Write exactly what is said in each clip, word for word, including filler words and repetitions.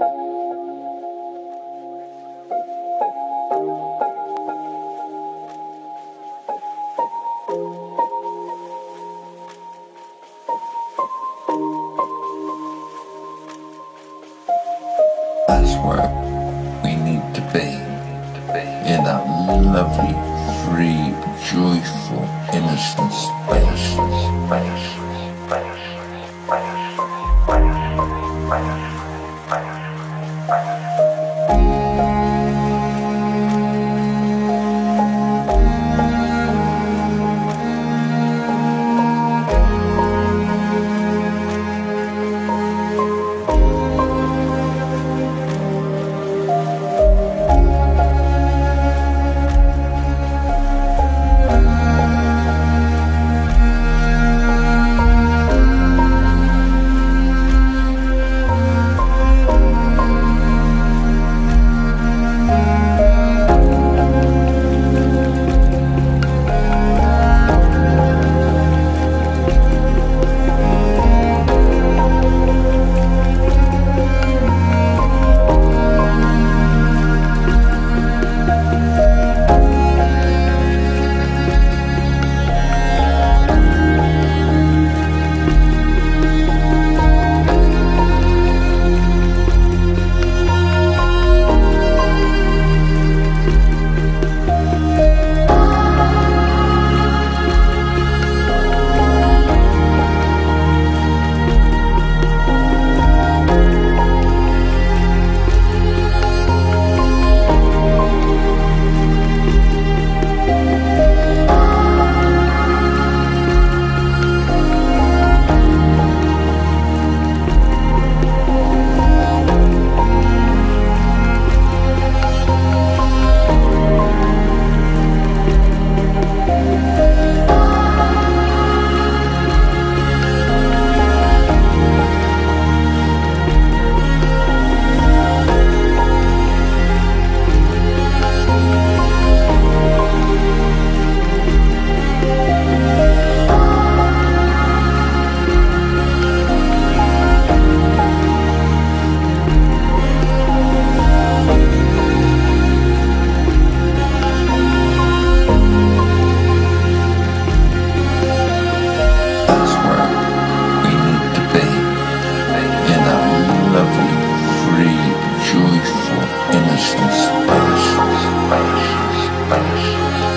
That's where we need to be, in that lovely, free, joyful, innocent space. space, space, space,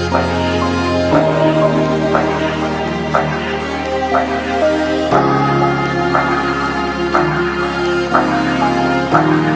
space, space, space, space. Bye.